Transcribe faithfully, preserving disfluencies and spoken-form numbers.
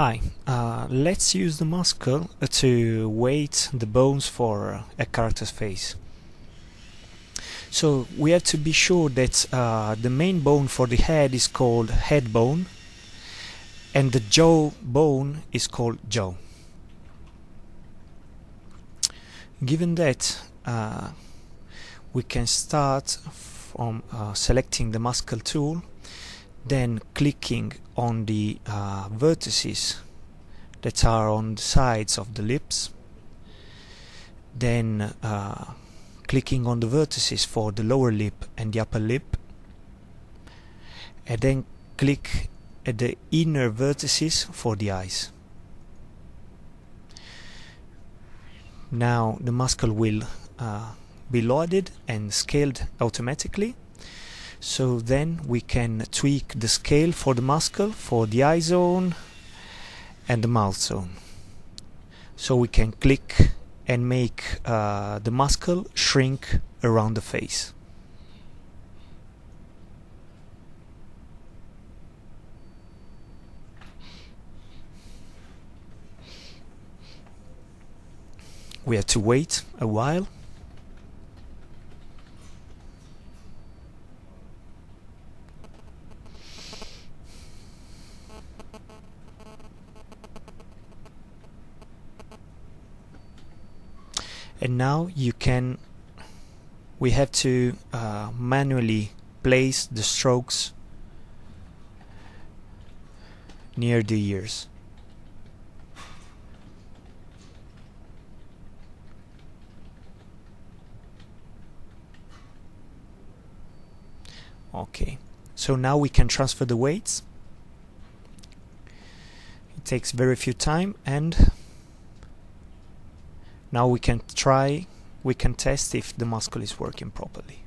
Hi, uh, let's use the Maskle to weight the bones for a character's face. So we have to be sure that uh, the main bone for the head is called head bone and the jaw bone is called jaw. Given that, uh, we can start from uh, selecting the Maskle tool, then clicking on the uh, vertices that are on the sides of the lips, then uh, clicking on the vertices for the lower lip and the upper lip, and then click at the inner vertices for the eyes. Now the Maskle will uh, be loaded and scaled automatically. So then we can tweak the scale for the Maskle for the eye zone and the mouth zone. So we can click and make uh, the Maskle shrink around the face. We have to wait a while. And now you can, we have to uh, manually place the strokes near the ears. Okay, so now we can transfer the weights. It takes very few time, and now we can try, we can test if the Maskle is working properly.